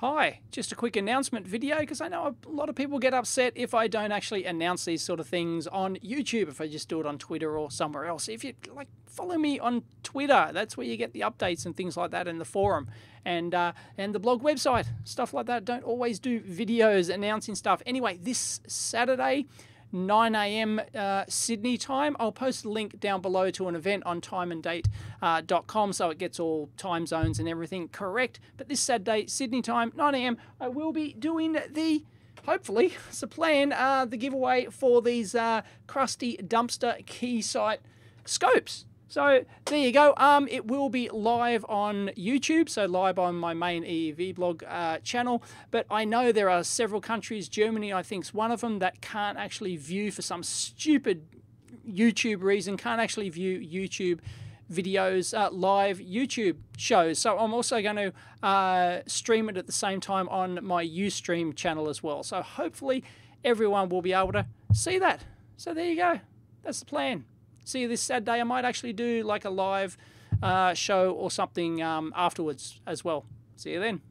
Hi, just a quick announcement video because I know a lot of people get upset if I don't actually announce these sort of things on YouTube, if I just do it on Twitter or somewhere else. If you like, follow me on Twitter. That's where you get the updates and things like that, in the forum and the blog website, stuff like that. Don't always do videos announcing stuff. Anyway, this Saturday, 9 a.m. Sydney time. I'll post a link down below to an event on timeanddate.com so it gets all time zones and everything correct. But this Saturday, Sydney time, 9 a.m, I will be doing the, hopefully, it's the plan, the giveaway for these crusty dumpster Keysight scopes. So there you go. It will be live on YouTube, so live on my main EEVblog channel. But I know there are several countries, Germany I think is one of them, that can't actually view, for some stupid YouTube reason, can't actually view YouTube videos, live YouTube shows. So I'm also going to stream it at the same time on my Ustream channel as well. So hopefully everyone will be able to see that. So there you go. That's the plan. See you this Saturday. I might actually do like a live show or something afterwards as well. See you then.